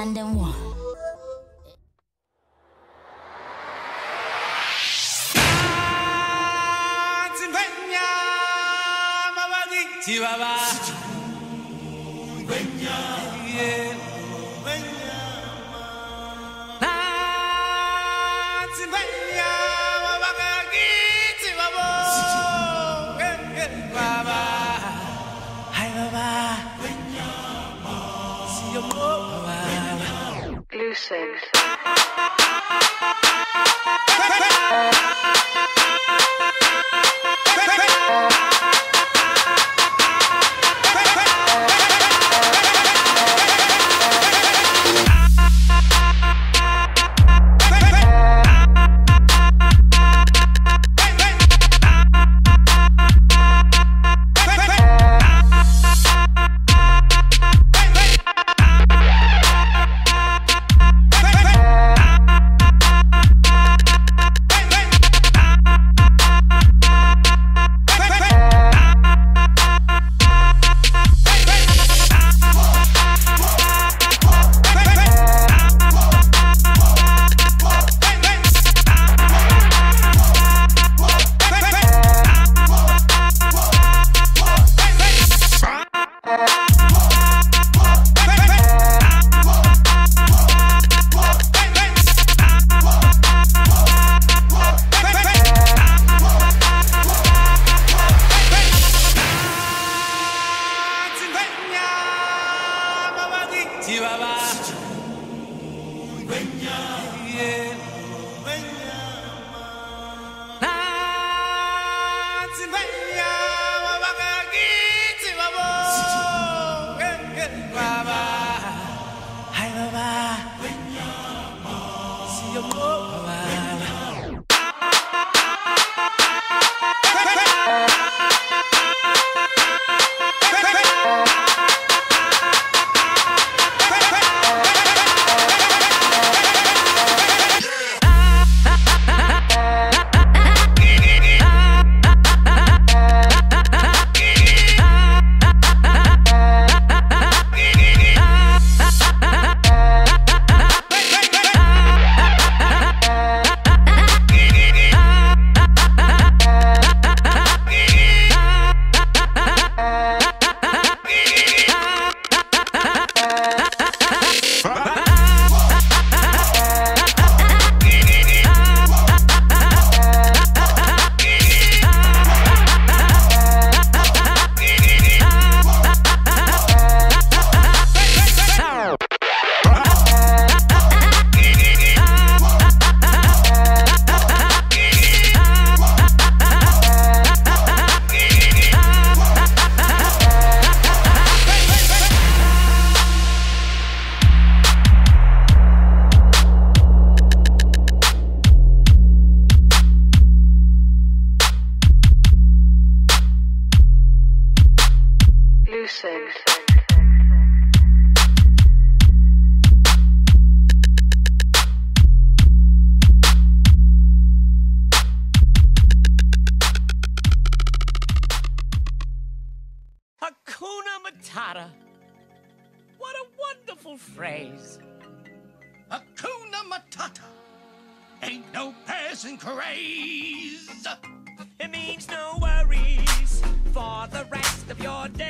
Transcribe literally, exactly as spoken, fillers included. man them want. What a wonderful phrase. Hakuna Matata. Ain't no passing craze. It means no worries for the rest of your day.